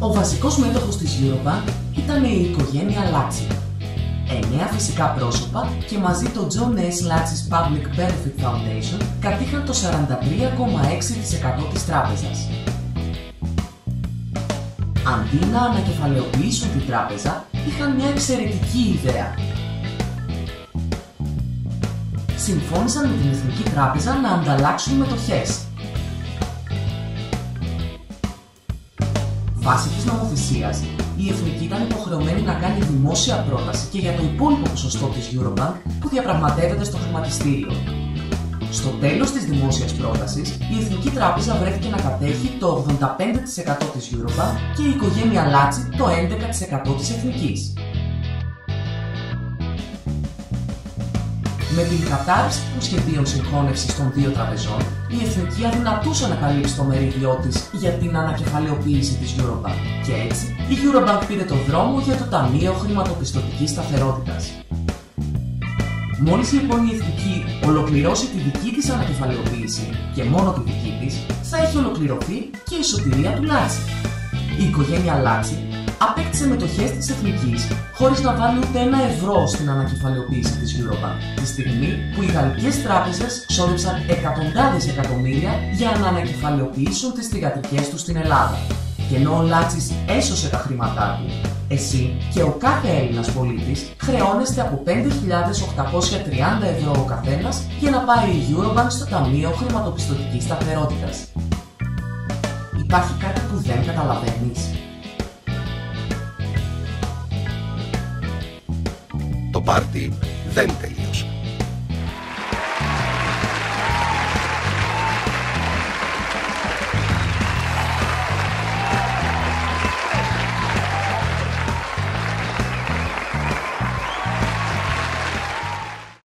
Ο βασικός μέτοχος της Eurobank ήταν η οικογένεια Latsis. 9 φυσικά πρόσωπα και μαζί το John S. Latsis Public Benefit Foundation κατήχαν το 43,6% της τράπεζας. Αντί να ανακεφαλαιοποιήσουν την τράπεζα, είχαν μια εξαιρετική ιδέα. Συμφώνησαν με την Εθνική Τράπεζα να ανταλλάξουν μετοχές. Βάσει της νομοθεσίας, η Εθνική ήταν υποχρεωμένη να κάνει δημόσια πρόταση και για το υπόλοιπο ποσοστό της Eurobank που διαπραγματεύεται στο χρηματιστήριο. Στο τέλος της δημόσιας πρότασης, η Εθνική Τράπεζα βρέθηκε να κατέχει το 85% της Eurobank και η οικογένεια Latsis το 11% της Εθνικής. Με την κατάρρευση των σχεδίων συγχώνευσης των δύο τραπεζών, η Εθνική αδυνατούσε να καλύψει το μερίδιό της για την ανακεφαλαιοποίηση της Eurobank και έτσι η Eurobank πήρε το δρόμο για το Ταμείο Χρηματοπιστωτικής Σταθερότητας. Μόλις λοιπόν η Εθνική ολοκληρώσει τη δική της ανακεφαλαιοποίηση και μόνο τη δική της, θα έχει ολοκληρωθεί και η σωτηρία του Latsis. Η οικογένεια Latsis απέκτησε μετοχές της Εθνικής χωρίς να βάλει ούτε ένα ευρώ στην ανακεφαλαιοποίηση της Eurobank, τη στιγμή που οι γαλλικές τράπεζες ξόδεψαν εκατοντάδες εκατομμύρια για να ανακεφαλαιοποιήσουν τις θυγατρικές τους στην Ελλάδα. Και ενώ ο Latsis έσωσε τα χρήματά του, εσύ και ο κάθε Έλληνας πολίτης χρεώνεστε από 5.830 ευρώ ο καθένας για να πάρει η Eurobank στο Ταμείο Χρηματοπιστωτικής Σταθερότητας. Υπάρχει κάτι που δεν καταλαβαίνεις? Το πάρτι δεν τελειώνει.